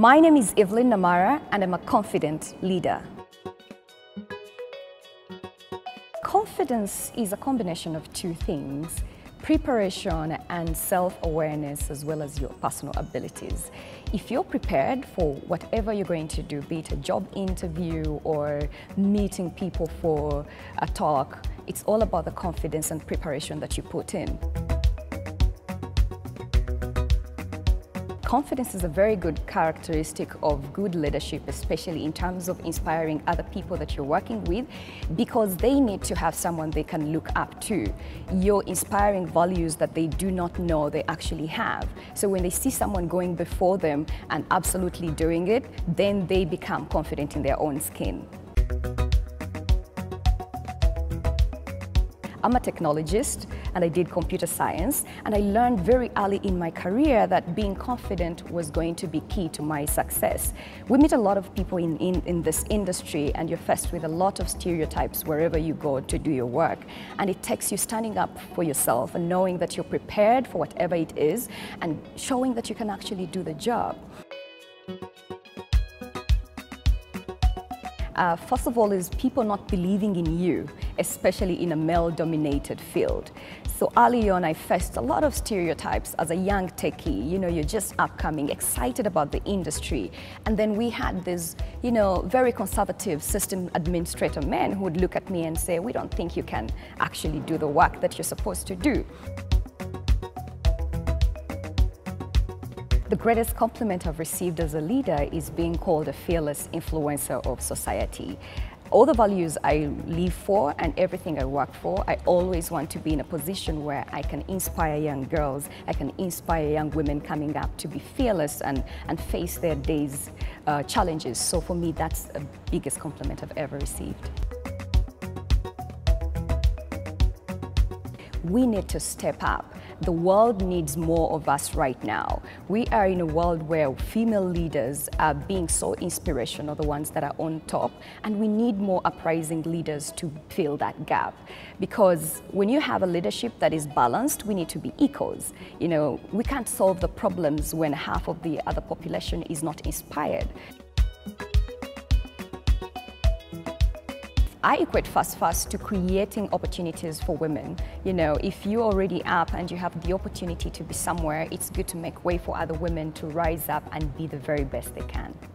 My name is Evelyn Namara and I'm a confident leader. Confidence is a combination of two things: preparation and self-awareness, as well as your personal abilities. If you're prepared for whatever you're going to do, be it a job interview or meeting people for a talk, it's all about the confidence and preparation that you put in. Confidence is a very good characteristic of good leadership, especially in terms of inspiring other people that you're working with, because they need to have someone they can look up to. You're inspiring values that they do not know they actually have. So when they see someone going before them and absolutely doing it, then they become confident in their own skin. I'm a technologist and I did computer science, and I learned very early in my career that being confident was going to be key to my success. We meet a lot of people in this industry, and you're faced with a lot of stereotypes wherever you go to do your work, and it takes you standing up for yourself and knowing that you're prepared for whatever it is and showing that you can actually do the job. First of all is people not believing in you, especially in a male-dominated field. So early on, I faced a lot of stereotypes as a young techie. You know, you're just upcoming, excited about the industry. And then we had this, you know, very conservative system administrator men who would look at me and say, "We don't think you can actually do the work that you're supposed to do." The greatest compliment I've received as a leader is being called a fearless influencer of society. All the values I live for and everything I work for, I always want to be in a position where I can inspire young girls, I can inspire young women coming up to be fearless and face their day's challenges. So for me, that's the biggest compliment I've ever received. We need to step up. The world needs more of us right now. We are in a world where female leaders are being so inspirational, the ones that are on top, and we need more uprising leaders to fill that gap. Because when you have a leadership that is balanced, we need to be equals. You know, we can't solve the problems when half of the other population is not inspired. I equate Fasi Fasi to creating opportunities for women. You know, if you're already up and you have the opportunity to be somewhere, it's good to make way for other women to rise up and be the very best they can.